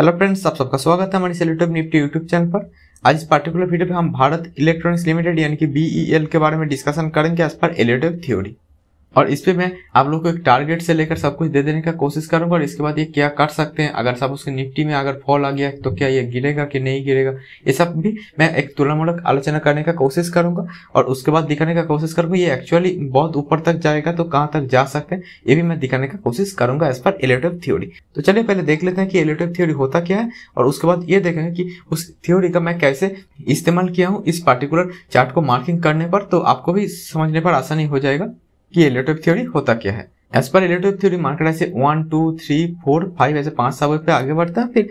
Hello friends, आप सबका स्वागत है हमारे Elliott wave Nifty YouTube channel पर। आज इस पार्टिकुलर वीडियो पे हम भारत इलेक्ट्रॉनिक्स लिमिटेड यानी कि BEL के बारे में डिस्कशन करेंगे as per Elliott wave theory. और इस पे मैं आप लोगों को एक टारगेट से लेकर सब कुछ दे देने का कोशिश करूंगा और इसके बाद ये क्या कर सकते हैं, अगर सब उसके निफ्टी में अगर फॉल आ गया तो क्या ये गिरेगा कि नहीं गिरेगा, ये सब भी मैं एक तुलनामूलक आलोचना करने का कोशिश करूंगा। और उसके बाद दिखाने का कोशिश करूंगा ये एक्चुअली बहुत ऊपर तक जाएगा तो कहाँ तक जा सकते हैं, ये भी मैं दिखाने का कोशिश करूंगा as per Elliott wave theory. तो चलिए पहले देख लेते हैं कि एलियट वेव थ्योरी होता क्या है और उसके बाद ये देखेंगे कि उस थ्योरी का मैं कैसे इस्तेमाल किया हूँ इस पार्टिकुलर चार्ट को मार्किंग करने पर, तो आपको भी समझने पर आसानी हो जाएगा कि एलियट वेव थ्योरी होता क्या है। As per Elliott wave theory market ऐसे 1 2 3 4 5 ऐसे 5 सबवे पे आगे बढ़ता है, फिर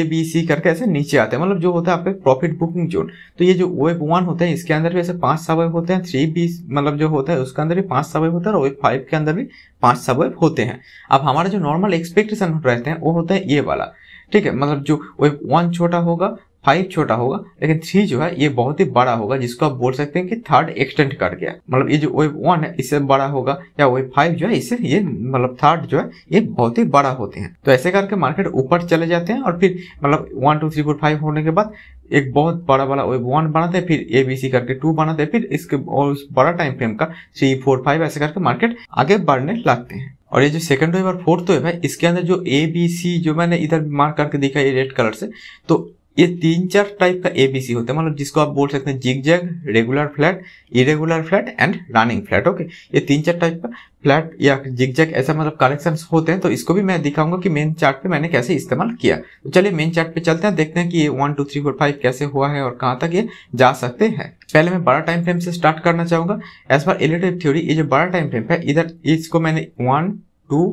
ABC करके ऐसे नीचे आते हैं, मतलब जो होता है आपके प्रॉफिट बुकिंग जोन। तो ये जो वेव 1 होता है इसके अंदर भी ऐसे 5 सबवे होते हैं, 3B मतलब जो होता है उसके अंदर भी 5 सबवे होता है और वेव 5 के अंदर भी 5 सबवे होते हैं। अब हमारा जो नॉर्मल एक्सपेक्टेशन रहते हैं वो होता है ये वाला, ठीक है, मतलब जो वेव 1 छोटा होगा, 5 छोटा होगा, लेकिन 3 जो है ये बहुत ही बड़ा होगा, जिसको आप बोल सकते हैं कि थर्ड एक्सटेंड कर गया, मतलब ये जो वेव 1 है इससे बड़ा होगा या वेव 5 जो है इससे ये मतलब थर्ड जो है ये बहुत ही बड़ा होते हैं। तो ऐसे करके मार्केट ऊपर चले जाते हैं और फिर मतलब 1 2 3 4 5 होने के बाद एक बहुत बड़ा वाला वेव 1 बनाते हैं, फिर ABC करके 2 बनाते हैं, फिर इसके और उस बड़ा टाइम फ्रेम का 3 4 5 ऐसे करके मार्केट आगे बढ़ने लगते हैं। और ये जो सेकंड वेव और फोर्थ वेव है इसके अंदर जो ABC जो मैंने इधर मार्क करके दिखा ये रेड कलर से, तो ये 3 4 टाइप का ABC होता है, मतलब जिसको आप बोल सकते हैं zigzag, regular flat, irregular flat and running flat. Okay, ये 3 4 टाइप का फ्लैट या जिगजैग ऐसा मतलब करेक्शंस होते हैं। तो इसको भी मैं दिखाऊंगा कि मेन चार्ट पे मैंने कैसे इस्तेमाल किया। तो चलिए मेन चार्ट पे चलते हैं, देखते हैं कि ये 1 2 3 4 5 कैसे हुआ है और कहाँ तक ये जा सकते हैं। पहले मैं बड़ा टाइम फ्रेम से स्टार्ट करना चाहूंगा। As per Elliott wave theory ये जो बड़ा टाइम फ्रेम है इधर इसको मैंने 1 2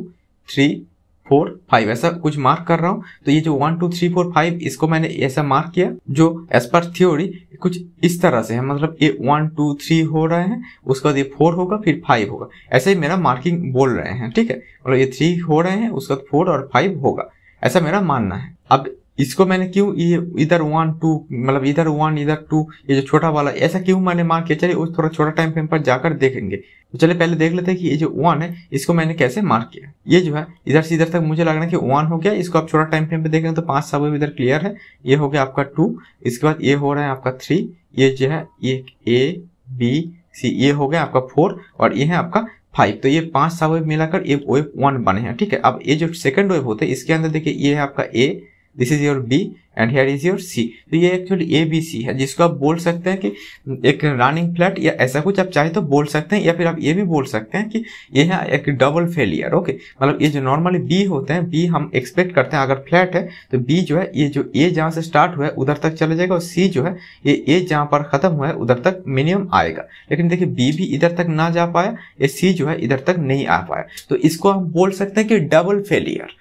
3 4 5 ऐसा कुछ मार्क कर रहा हूँ। तो ये जो 1 2 3 4 5 इसको मैंने ऐसा मार्क किया, जो एज पर थ्योरी कुछ इस तरह से है, मतलब ये 1 2 3 हो रहे हैं, उसके बाद ये 4 होगा, फिर 5 होगा, ऐसे ही मेरा मार्किंग बोल रहे हैं, ठीक है, मतलब ये 3 हो रहे हैं, उसके बाद 4 और 5 होगा, ऐसा मेरा मानना है। अब इसको मैंने क्यों ये इधर 1 2 मतलब इधर 1 इधर 2 ये जो छोटा वाला ऐसा क्यों मैंने मार्क किया, चलिए उस थोड़ा छोटा टाइम फ्रेम पर जाकर देखेंगे। तो चलिए पहले देख लेते हैं कि ये जो 1 है इसको मैंने कैसे मार्क किया। ये जो है इधर से इधर तक मुझे लग रहा है कि 1 हो गया, इसको आप छोटा टाइम फ्रेम पे देखेंगे तो 5 सबवे इधर क्लियर है, ये हो गया आपका 2, इसके बाद ये हो रहा है आपका 3, ये जो है ये A B C ये हो गया आपका 4 और ये है आपका 5। तो ये 5 सबवे मिलाकर ये वेव 1 बने हैं, ठीक है। अब ये जो सेकंड वेव होते हैं इसके अंदर देखिए ये है आपका A, this is your B and here is your C। तो ये एक्चुअली ABC है, जिसको आप बोल सकते हैं कि एक रनिंग फ्लैट या ऐसा कुछ आप चाहे तो बोल सकते हैं, या फिर आप ये भी बोल सकते हैं कि ये है एक डबल फेलियर। ओके, मतलब ये जो नॉर्मली B होते हैं, B हम एक्सपेक्ट करते हैं अगर फ्लैट है तो B जो है ये जो A जहाँ से स्टार्ट हुआ है उधर तक चले जाएगा और C जो है ये A जहाँ पर खत्म हुआ है उधर तक मिनिमम आएगा, लेकिन देखिए B भी इधर तक ना जा पाया, ये C जो है इधर तक नहीं आ पाया, तो इसको हम बोल सकते हैं कि डबल फेलियर,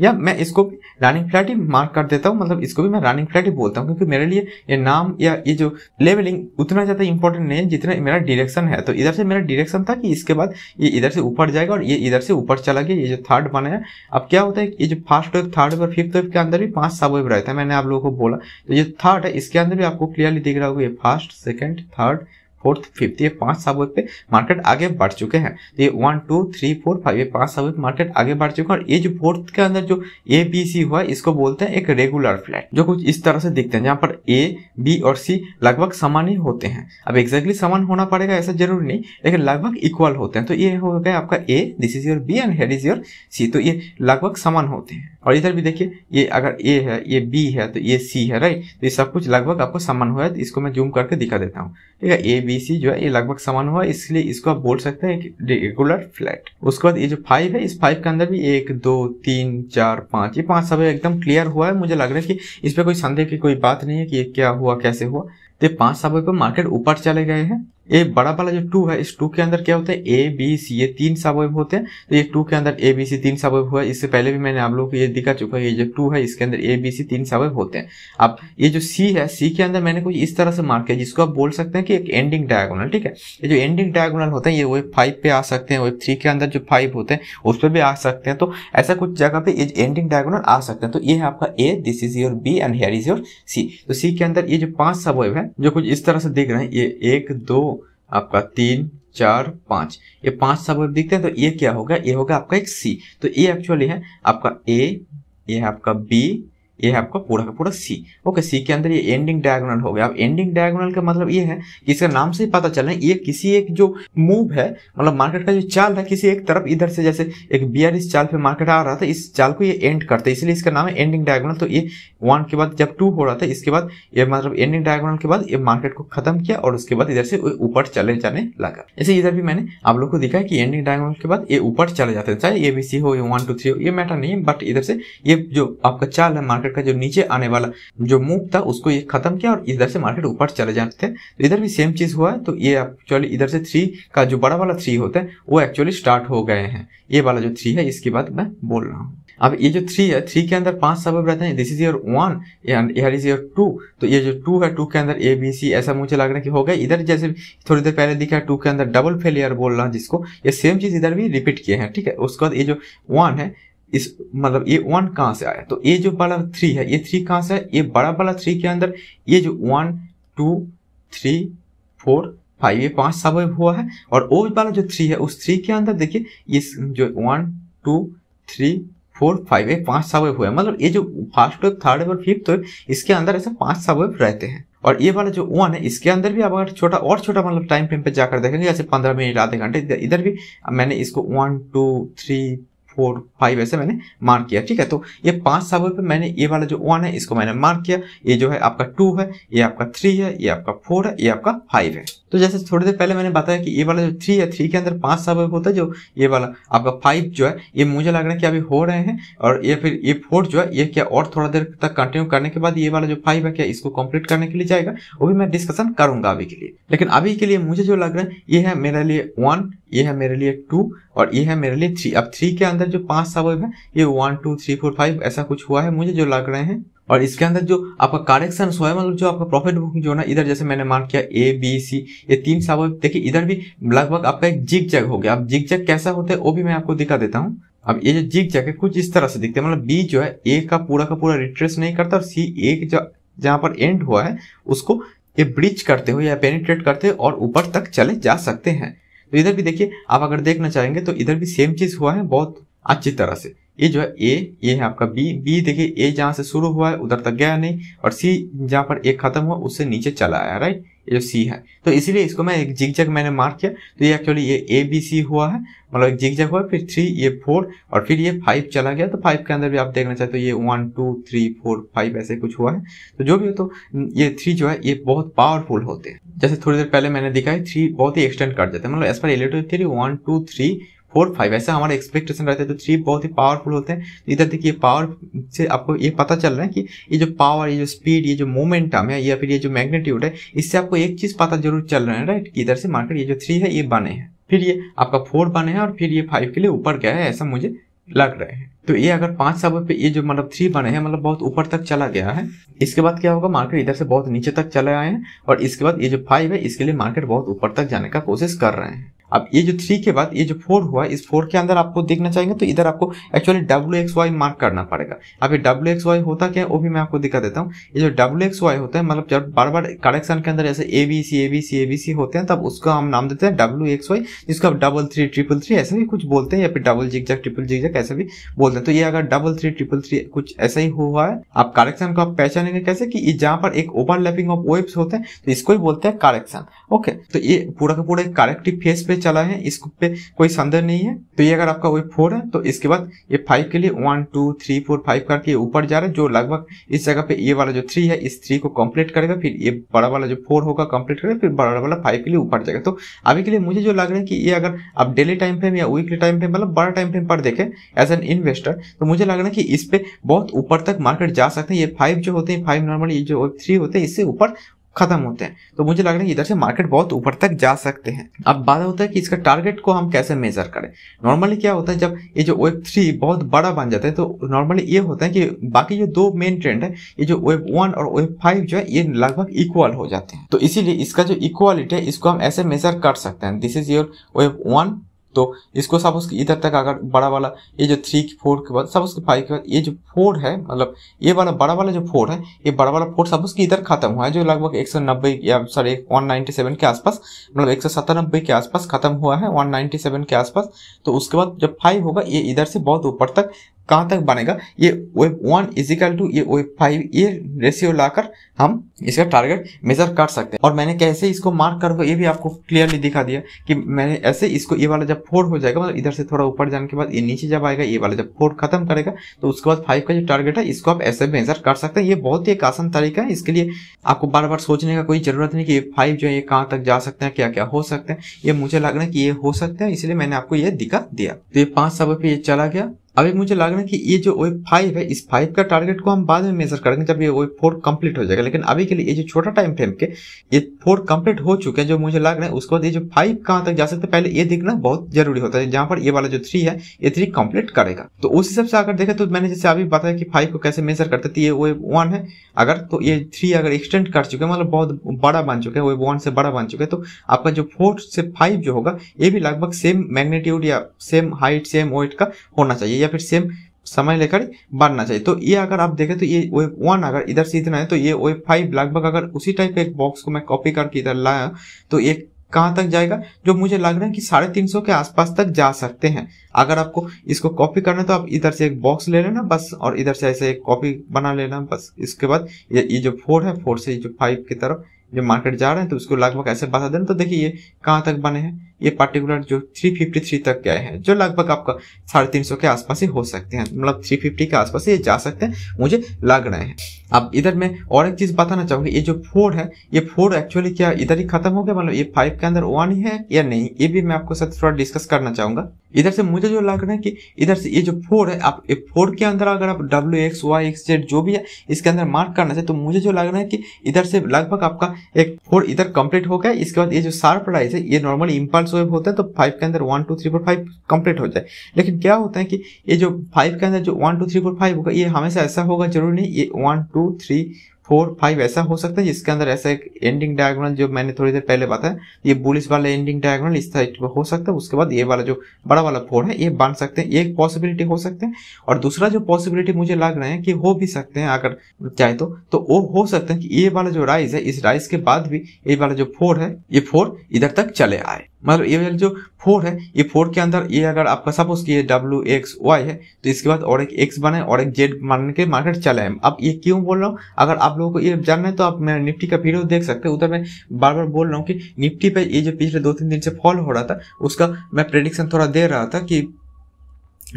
या मैं इसको रनिंग फ्लैट ही मार्क कर देता हूँ, मतलब इसको भी मैं रनिंग फ्लैट ही बोलता हूँ, क्योंकि मेरे लिए ये नाम या ये जो लेवलिंग उतना ज़्यादा इंपॉर्टेंट नहीं है जितना मेरा डायरेक्शन है। तो इधर से मेरा डायरेक्शन था कि इसके बाद ये इधर से ऊपर जाएगा और ये इधर से ऊपर चला गया, ये जो थर्ड बना है। अब क्या होता है, ये जो फर्स्ट वेव, थर्ड वेव और फिफ्थ वेव के अंदर भी 5 सबवेव रहता है, मैंने आप लोगों को बोला। तो ये थर्ड है, इसके अंदर भी आपको क्लियरली दिख रहा होगा, ये first, second, third, fourth, fifth, ये 5 सबवेव पे मार्केट आगे बढ़ चुके हैं। तो ये 1 2 3 4 5 ये 5 सबवेव मार्केट आगे बढ़ चुके हैं। और ये जो फोर्थ के अंदर जो ABC हुआ इसको बोलते हैं एक रेगुलर फ्लैट, जो कुछ इस तरह से दिखते हैं, जहाँ पर A B और C लगभग समान ही होते हैं। अब एक्जैक्टली समान होना पड़ेगा ऐसा जरूरी नहीं, लेकिन लगभग इक्वल होते हैं। तो ये हो गया आपका A, this is your B and here is your C। तो ये लगभग समान होते हैं। और इधर भी देखिए, ये अगर A है, ये B है, तो ये C है, राइट। तो ये सब कुछ लगभग आपको समान हुआ है, तो इसको मैं जूम करके दिखा देता हूँ, ठीक है। ABC जो है ये लगभग समान हुआ, इसलिए इसको आप बोल सकते हैं कि रेगुलर फ्लैट। उसके बाद ये जो 5 है, इस 5 के अंदर भी 1 2 3 4 5 ये 5 सबवे एकदम क्लियर हुआ है, मुझे लग रहा है कि इस पर कोई संदेह की कोई बात नहीं है कि ये क्या हुआ कैसे हुआ। तो 5 सबवे पर मार्केट ऊपर चले गए हैं। ये बड़ा वाला जो 2 है, इस 2 के अंदर क्या होता है, ABC ये 3 सबवेव होते हैं। तो ये 2 के अंदर ABC 3 सबवेव हुआ है, इससे पहले भी मैंने आप लोगों को ये दिखा चुका है। ये जो 2 है इसके अंदर ABC 3 सबवेव होते हैं। अब ये जो C है, C के अंदर मैंने कुछ इस तरह से मार्क किया, जिसको आप बोल सकते हैं कि एक एंडिंग डायगोनल, ठीक है। ये जो एंडिंग डायगोनल होता है, ये वेव 5 पे आ सकते हैं, वेव 3 के अंदर जो 5 होते हैं उस पर भी आ सकते हैं। तो ऐसा कुछ जगह पे ये एंडिंग डायगोनल आ सकते हैं। तो ये है आपका A, this is your B and here is your C। तो C के अंदर ये जो 5 सबवेव है, जो कुछ इस तरह से दिख रहे हैं, ये 1 2 आपका 3 4 5 ये 5 सबवेव दिखते हैं। तो ये क्या होगा, ये होगा आपका एक C। तो ये एक्चुअली है आपका A ये है आपका बी, ये है आपका पूरा का पूरा सी। ओके, सी के अंदर ये एंडिंग डायगोनल हो गया। अब एंडिंग डायगोनल का मतलब ये है कि इसका नाम से ही पता चल रहा है ये किसी एक जो मूव है, मतलब मार्केट का जो चाल है किसी एक तरफ, इधर से जैसे एक बीआरएस चाल पे मार्केट आ रहा था, इस चाल को ये एंड करते हैं, इसलिए इसका नाम है एंडिंग डायगोनल। तो ये 1 के बाद जब 2 हो रहा था, इसके बाद ये मतलब एंडिंग डायगोनल के बाद ये मार्केट को खत्म किया और उसके बाद इधर से ऊपर चले जाने लगा। ऐसे इधर भी मैंने आप लोग को दिखा है कि एंडिंग डायगोनल के बाद ये ऊपर चले जाते हैं, चाहे ए बी सी हो, ये 1 2 3 हो, ये मैटर नहीं है, बट इधर से ये जो आपका चाल है मार्केट का जो नीचे आने वाला जो मूव था उसको ये खत्म किया और इधर से मार्केट ऊपर चले जाते हैं। तो इधर भी सेम चीज हुआ है। तो ये एक्चुअली इधर से 3 का जो बड़ा वाला 3 होता है वो एक्चुअली स्टार्ट हो गए हैं, ये वाला जो 3 है इसकी बात मैं बोल रहा हूँ। अब ये जो 3 है, 3 के अंदर 5 सबब रहते हैं, this is your 1 and here is your 2। तो ये जो 2 है, 2 के अंदर ए बी सी ऐसा मुझे लग रहा है कि हो गया। इधर जैसे थोड़ी देर पहले दिखा 2 के अंदर डबल फेलियर बोल रहा जिसको, ये सेम चीज इधर भी रिपीट किए हैं, ठीक है। उसके बाद ये जो 1 है, इस मतलब ये 1 कहाँ से आया, तो ये जो बड़ा 3 है, ये 3 कहाँ से है, ये बड़ा वाला 3 के अंदर ये जो 1 2 3 4 5 ये 5 सबवेव हुआ है। और वो वाला जो 3 है उस 3 के अंदर देखिए ये जो 1 2 3 4 5 ये 5 सबवेव हुआ है। मतलब ये जो फर्स्ट वेव, थर्ड वेव और फिफ्थ वेव इसके अंदर ऐसे 5 सबवेव रहते हैं। और ये वाला जो 1 है इसके अंदर भी अगर छोटा और छोटा मतलब टाइम फ्रेम पर जाकर देखेंगे जैसे 15 मिनट आधे घंटे, इधर भी मैंने इसको 1 2 3 4 5 ऐसे मैंने मार्क किया, ठीक है। तो ये 5 सबवेव पे मैंने ये वाला जो 1 है इसको मैंने मार्क किया, ये जो है आपका 2 है, ये आपका 3 है, ये आपका 4 है, ये आपका 5 है। तो जैसे थोड़ी देर पहले मैंने बताया कि ये वाला जो 3 है, 3 के अंदर 5 सबवेव होता है, जो ये वाला आपका 5 जो है ये मुझे लग रहा है कि अभी हो रहे हैं। और ये फिर ये 4 जो है ये क्या और थोड़ा देर तक कंटिन्यू करने के बाद ये वाला जो 5 है क्या इसको कंप्लीट करने के लिए जाएगा, वो भी मैं डिस्कशन करूंगा अभी के लिए। लेकिन अभी के लिए मुझे जो लग रहा है ये है मेरे लिए 1, ये है मेरे लिए 2 और ये है मेरे लिए 3। अब 3 के अंदर जो 5 सबवेव है ये 1 2 3 4 5 ऐसा कुछ हुआ है मुझे जो लग रहे हैं। और इसके अंदर जो आपका करेक्शन हुआ है, मतलब जो आपका प्रॉफिट बुकिंग जो ना, इधर जैसे मैंने मार्क किया ए बी सी, ये 3 सबवेव देखिए इधर भी लगभग आपका एक जिगजैग हो गया। अब जिगजैग कैसा होता है वो भी मैं आपको दिखा देता हूँ। अब ये जो जिगजैग है कुछ इस तरह से दिखते हैं, मतलब बी जो है ए का पूरा रिट्रेस नहीं करता और सी एक जहाँ पर एंड हुआ है उसको ये ब्रीच करते हुए या पेनिट्रेट करते हुए और ऊपर तक चले जा सकते हैं। तो इधर भी देखिए आप अगर देखना चाहेंगे तो इधर भी सेम चीज हुआ है बहुत अच्छी तरह से। ये जो है ए, ये है आपका बी, बी देखिए ए जहाँ से शुरू हुआ है उधर तक गया नहीं और सी जहाँ पर ए खत्म हुआ उससे नीचे चला आया, राइट, ये जो सी है। तो इसीलिए इसको मैं एक जिगजैग मैंने मार्क किया। तो ये एक्चुअली ये ए बी सी हुआ है, मतलब एक जिगजैग हुआ, फिर 3, ये 4 और फिर ये 5 चला गया। तो 5 के अंदर भी आप देखना चाहते हो ये 1 2 3 4 5 ऐसे कुछ हुआ है। तो जो भी हो तो ये 3 जो है ये बहुत पावरफुल होते हैं। जैसे थोड़ी देर पहले मैंने दिखा है 3 बहुत ही एक्सटेंड कर देते हैं, मतलब as per Elliott wave theory 1 2 3 4 5 ऐसा हमारा एक्सपेक्टेशन रहता है। तो 3 बहुत ही पावरफुल होते हैं। तो इधर देखिए पावर से आपको ये पता चल रहा है कि ये जो पावर, ये जो स्पीड, ये जो मोमेंटम है या फिर ये जो मैग्नीट्यूड है, इससे आपको एक चीज पता जरूर चल रहा है, राइट, कि इधर से मार्केट ये जो 3 है ये बने हैं, फिर ये आपका 4 बने हैं और फिर ये 5 के लिए ऊपर गया है ऐसा मुझे लग रहे हैं। तो ये अगर 5 सबवेव पे ये जो मतलब 3 बने हैं, मतलब बहुत ऊपर तक चला गया है, इसके बाद क्या होगा, मार्केट इधर से बहुत नीचे तक चले आए हैं और इसके बाद ये जो 5 है इसके लिए मार्केट बहुत ऊपर तक जाने का कोशिश कर रहे हैं। अब ये जो 3 के बाद ये जो 4 हुआ, इस 4 के अंदर आपको देखना चाहेंगे तो इधर आपको एक्चुअली WXY मार्क करना पड़ेगा। अब ये WXY होता क्या है वो भी मैं आपको दिखा देता हूँ। ये जो WXY होता है, मतलब जब बार बार करेक्शन के अंदर ऐसे ABC होते हैं तब उसका हम नाम देते हैं WXY, जिसको आप 33 33 ऐसे भी कुछ बोलते हैं या फिर डबल जिगजैग, ट्रिपल जिगजैग ऐसे भी बोलते हैं। तो ये अगर 33 33 कुछ ऐसा ही हुआ है। आप करेक्शन को आप पहचानेंगे कैसे कि जहाँ पर एक ओवरलैपिंग ऑफ वेव्स होते हैं तो इसको ही बोलते हैं करेक्शन। ओके, तो ये पूरा का पूरा एक करेक्टिव फेज पे चला है, इसको पे कोई संदेह नहीं है। तो ये अगर आपका वही 4 है तो इसके बाद ये 5 के लिए 1 2 3 4 5 करके ऊपर जा रहा है, जो लगभग इस जगह पे ये वाला जो 3 है इस 3 को कंप्लीट करेगा, फिर ये बड़ा वाला जो 4 होगा कंप्लीट करेगा, फिर बड़ा वाला 5 के लिए ऊपर जाएगा। तो अभी के लिए मुझे जो लग रहा है कि ये अगर आप डेली टाइम फ्रेम या वीकली टाइम फ्रेम, मतलब बड़ा टाइम फ्रेम पर देखें एज एन इन्वेस्टर, तो मुझे लग रहा है कि इस पे बहुत ऊपर तक मार्केट जा सकते हैं। ये 5 जो होते हैं, 5 नॉर्मली जो 3 होते हैं इससे ऊपर खत्म होते हैं। तो मुझे लग रहा है कि इधर से मार्केट बहुत ऊपर तक जा सकते हैं। अब बात होता है कि इसका टारगेट को हम कैसे मेजर करें। नॉर्मली क्या होता है, जब ये जो वेव 3 बहुत बड़ा बन जाता है तो नॉर्मली ये होता है कि बाकी जो 2 मेन ट्रेंड है, ये जो वेव 1 और वेव 5 जो है ये लगभग इक्वल हो जाते हैं। तो इसीलिए इसका जो इक्वालिटी है इसको हम ऐसे मेजर कर सकते हैं, दिस इज योर वेव 1। तो इसको सपोज इधर तक अगर बड़ा वाला ये जो 3 4 के बाद, सपोज 5 के बाद ये जो 4 है, मतलब ये वाला बड़ा वाला जो 4 है, ये बड़ा वाला 4 सपोज कि इधर खत्म हुआ है, जो लगभग 190 या सॉरी 197 के आसपास, मतलब 197 के आसपास खत्म हुआ है, 197 के आसपास। तो उसके बाद जब 5 होगा ये इधर से बहुत ऊपर तक कहाँ तक बनेगा, ये वेब 1 इजिकल टू ये वेब 5 ये रेशियो लाकर हम इसका टारगेट मेजर कर सकते हैं। और मैंने कैसे इसको मार्क कर दो ये भी आपको क्लियरली दिखा दिया कि मैंने ऐसे इसको ये वाला जब 4 हो जाएगा, मतलब इधर से थोड़ा ऊपर जाने के बाद ये नीचे जब आएगा, ये वाला जब 4 खत्म करेगा तो उसके बाद 5 का जो टारगेट है इसको आप ऐसे मेजर कर सकते हैं। ये बहुत ही एक आसान तरीका है, इसके लिए आपको बार बार सोचने का कोई जरूरत नहीं कि ये 5 जो है ये कहाँ तक जा सकते हैं, क्या क्या हो सकते हैं। ये मुझे लग रहा है कि ये हो सकते हैं, इसलिए मैंने आपको ये दिखा दिया। तो ये 5 सब पे ये चला गया। अभी मुझे लग रहा है कि ये जो वेब 5 है इस 5 का टारगेट को हम बाद में मेजर करेंगे जब ये वेब 4 कंप्लीट हो जाएगा, लेकिन अभी के लिए ये जो छोटा टाइम फ्रेम के ये 4 कंप्लीट हो चुके हैं जो मुझे लग रहा है, उसके बाद ये जो 5 कहाँ तक जा सकते हैं पहले ये देखना बहुत जरूरी होता है, जहाँ पर ये वाला जो 3 है ये 3 कंप्लीट करेगा। तो उस हिसाब से अगर देखें तो मैंने जैसे अभी बताया कि 5 को कैसे मेजर करते थे, ये वेब 1 है अगर तो ये 3 अगर एक्सटेंड कर चुके हैं, मतलब बहुत बड़ा बन चुके हैं, वेब 1 से बड़ा बन चुके हैं, तो आपका जो 4 से 5 जो होगा ये भी लगभग सेम मैग्नीट्यूड या सेम हाइट सेम वेट का होना चाहिए या फिर सेम समय लेकर बढ़ना चाहिए। तो ये अगर आप देखें तो ये वेब 1 अगर इधर से इतना है तो ये वेब 5 लगभग अगर उसी टाइप का एक बॉक्स को मैं कॉपी करके इधर लाया तो ये कहाँ तक जाएगा, जो मुझे लग रहा है कि 350 के आसपास तक जा सकते हैं। अगर आपको इसको कॉपी करना है तो आप इधर से एक बॉक्स ले लेना बस और इधर से ऐसे एक कॉपी बना लेना बस। इसके बाद ये जो 4 है 4 से जो 5 की तरफ जो मार्केट जा रहे हैं तो उसको लगभग ऐसे बता देना। तो देखिए ये कहाँ तक बने हैं, ये पार्टिकुलर जो 353 तक गए हैं जो लगभग आपका 350 के आसपास ही हो सकते हैं, मतलब 350 के आसपास ये जा सकते हैं मुझे लग रहे हैं। अब इधर मैं और एक चीज बताना चाहूंगा, ये जो 4 है ये 4 एक्चुअली क्या इधर ही खत्म हो गया, मतलब ये 5 के अंदर 1 ही है या नहीं, ये भी मैं आपको साथ थोड़ा डिस्कस करना चाहूंगा। इधर से मुझे जो लग रहा है कि इधर से ये जो 4 है आप 4 के अंदर अगर आप WXYZ जो भी है इसके अंदर मार्क करना चाहिए, तो मुझे जो लग रहा है कि इधर से लगभग आपका एक 4 इधर कंप्लीट हो गया। इसके बाद ये जो शार्प राइज है ये नॉर्मल इम्पल्स वेव होता है तो 5 के अंदर 1 2 3 4 5 कंप्लीट हो जाए, लेकिन क्या होता है कि ये जो 5 के अंदर जो 1 2 3 4 5 होगा ये हमेशा ऐसा होगा जरूरी नहीं, ये 1 2 3 4 5 ऐसा हो सकता है जिसके अंदर ऐसा एक एंडिंग डायगोनल जो मैंने थोड़ी देर पहले बताया ये बुलिश वाला एंडिंग डायगोनल इस टाइप का हो सकता है। उसके बाद ये वाला जो बड़ा वाला 4 है ये बन सकते हैं, ये एक पॉसिबिलिटी हो सकते हैं। और दूसरा जो पॉसिबिलिटी मुझे लग रहा है कि हो भी सकते हैं अगर चाहे तो वो हो सकते हैं कि ये वाला जो राइज है इस राइज के बाद भी ये वाला जो 4 है ये 4 इधर तक चले आए, मतलब ये जो 4 है ये 4 के अंदर ये अगर आपका सपोज कि ये WXY है तो इसके बाद और एक X बने और एक Z मान के मार्केट चले आए। अब ये क्यों बोल रहा हूँ, अगर आप लोगों को ये जानना है तो आप मेरा निफ्टी का वीडियो देख सकते हैं, उधर मैं बार बार बोल रहा हूँ कि निफ्टी पे ये जो पिछले 2-3 दिन से फॉल हो रहा था उसका मैं प्रेडिक्शन थोड़ा दे रहा था कि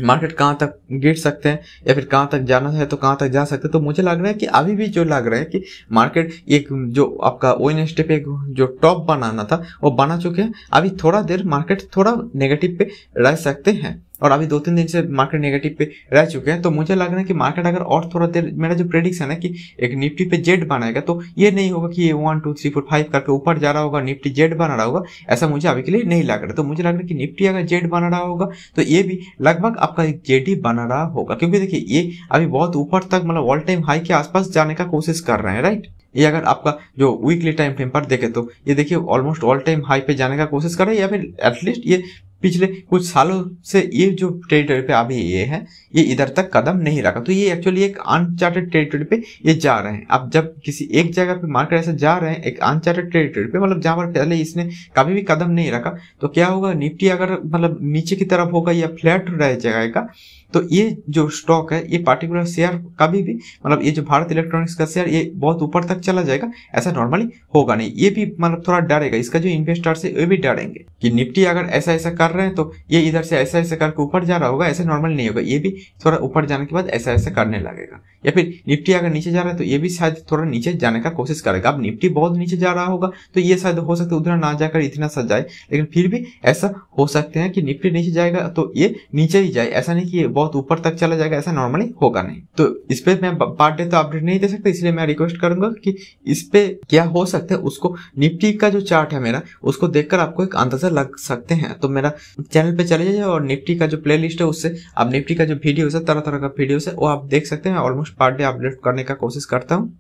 मार्केट कहाँ तक गिर सकते हैं या फिर कहाँ तक जाना है तो कहाँ तक जा सकते हैं। तो मुझे लग रहा है कि अभी भी जो लग रहा है कि मार्केट एक जो आपका वेडनेसडे पे जो टॉप बनाना था वो बना चुके हैं, अभी थोड़ा देर मार्केट थोड़ा नेगेटिव पे रह सकते हैं और अभी 2-3 दिन से मार्केट नेगेटिव पे रह चुके हैं। तो मुझे लग रहा है कि मार्केट अगर और थोड़ा देर, मेरा जो प्रेडिक्शन है कि एक निफ्टी पे जेड बनाएगा तो ये नहीं होगा कि ये 1 2 3 4 5 करके ऊपर जा रहा होगा निफ्टी जेड बना रहा होगा, ऐसा मुझे अभी के लिए नहीं लग रहा। तो मुझे लग रहा है कि निफ्टी अगर जेड बना रहा होगा तो ये भी लगभग आपका एक जेड ही बना रहा होगा, क्योंकि देखिए ये अभी बहुत ऊपर तक मतलब ऑल टाइम हाई के आसपास जाने का कोशिश कर रहे हैं राइट। ये अगर आपका जो वीकली टाइम फ्रेम पर देखे तो ये देखिए ऑलमोस्ट ऑल टाइम हाई पे जाने का कोशिश कर रहे हैं या फिर एटलीस्ट ये पिछले कुछ सालों से ये जो टेरिटरी पे अभी ये है ये इधर तक कदम नहीं रखा, तो ये एक्चुअली एक अनचार्टेड टेरिटरी पे ये जा रहे हैं। अब जब किसी एक जगह पे मार्केट ऐसे जा रहे हैं एक अनचार्टेड टेरिटरी पे, मतलब जहाँ पर पहले इसने कभी भी कदम नहीं रखा, तो क्या होगा निफ्टी अगर मतलब नीचे की तरफ होगा या फ्लैट रह जाएगा तो ये जो स्टॉक है ये पार्टिकुलर शेयर कभी भी मतलब ये जो भारत इलेक्ट्रॉनिक्स का शेयर ये बहुत ऊपर तक चला जाएगा, ऐसा नॉर्मली होगा नहीं। ये भी मतलब थोड़ा डरेगा, इसका जो इन्वेस्टर्स है ये भी डरेंगे कि निफ्टी अगर ऐसा ऐसा कर रहे हैं तो ये इधर से ऐसा ऐसा करके ऊपर जा रहा होगा, ऐसा नॉर्मल नहीं होगा, ये भी थोड़ा ऊपर जाने के बाद ऐसा ऐसा करने लगेगा। या फिर निफ्टी अगर नीचे जा रहा है तो ये भी शायद थोड़ा नीचे जाने का कोशिश करेगा। अब निफ्टी बहुत नीचे जा रहा होगा तो ये शायद हो सकता है उधर ना जाकर इतना सा जाए, लेकिन फिर भी ऐसा हो सकते हैं कि निफ्टी नीचे जाएगा तो ये नीचे ही जाए, ऐसा नहीं कि ये बहुत ऊपर तक चला जाएगा, ऐसा नॉर्मली होगा नहीं। तो इस पे मैं पार्ट डे तो अपडेट नहीं दे सकता, इसलिए मैं रिक्वेस्ट करूंगा कि इस पे क्या हो सकता है उसको निफ्टी का जो चार्ट है मेरा उसको देखकर आपको एक अंदाजा लग सकते हैं। तो मेरा चैनल पे चले जाइए और निफ्टी का जो प्लेलिस्ट है उससे आप निफ्टी का जो वीडियो है तरह तरह का वीडियो है वो आप देख सकते हैं। ऑलमोस्ट पार्ट डे अपडेट करने का कोशिश करता हूँ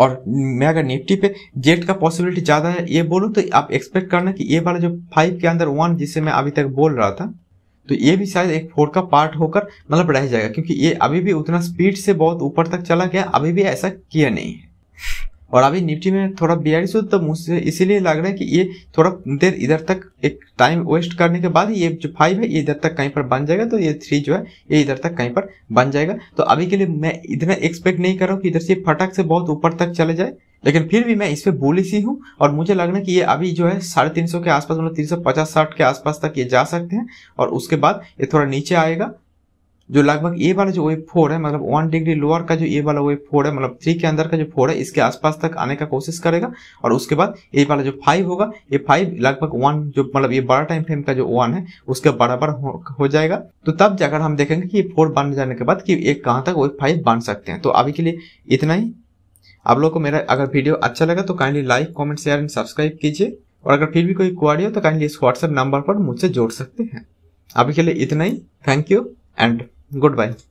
और मैं अगर निफ्टी पे जेड का पॉसिबिलिटी ज्यादा है ये बोलूँ तो आप एक्सपेक्ट करना कि ये वाला जो 5 के अंदर 1 जिससे मैं अभी तक बोल रहा था तो ये भी शायद एक 4 का पार्ट होकर मतलब रह जाएगा, क्योंकि ये अभी भी उतना स्पीड से बहुत ऊपर तक चला गया, अभी भी ऐसा किया नहीं है। और अभी निफ्टी में थोड़ा बेयरिश हो, तो मुझसे इसीलिए लग रहा है कि ये थोड़ा देर इधर तक एक टाइम वेस्ट करने के बाद ये जो 5 है ये इधर तक कहीं पर बन जाएगा, तो ये 3 जो है ये इधर तक कहीं पर बन जाएगा। तो अभी के लिए मैं इतना एक्सपेक्ट नहीं कर रहा हूँ कि इधर से फटाक से बहुत ऊपर तक चले जाए, लेकिन फिर भी मैं इस पर बुलिश ही हूँ और मुझे लग रहा है कि ये अभी जो है 350 के आसपास, मतलब 350-60 के आसपास तक ये जा सकते हैं और उसके बाद ये थोड़ा नीचे आएगा। जो लगभग ये वाला जो वेव 4 है, मतलब 1 डिग्री लोअर का जो ये वाला वेव 4 है, मतलब 3 के अंदर का जो 4 है, इसके आसपास तक आने का कोशिश करेगा और उसके बाद ये वाला जो 5 होगा, ये 5 लगभग 1 जो मतलब ये बड़ा टाइम फ्रेम का जो 1 है उसके बराबर हो जाएगा। तो तब जाकर हम देखेंगे कि ये 4 बन जाने के बाद कि एक कहाँ तक वेव 5 बन सकते हैं। तो अभी के लिए इतना ही। आप लोगों को मेरा अगर वीडियो अच्छा लगा तो kindly like, comment, share and subscribe कीजिए और अगर फिर भी कोई क्वारी हो तो काइंडली इस व्हाट्सएप नंबर पर मुझसे जोड़ सकते हैं। अभी के लिए इतना ही। Thank you and goodbye।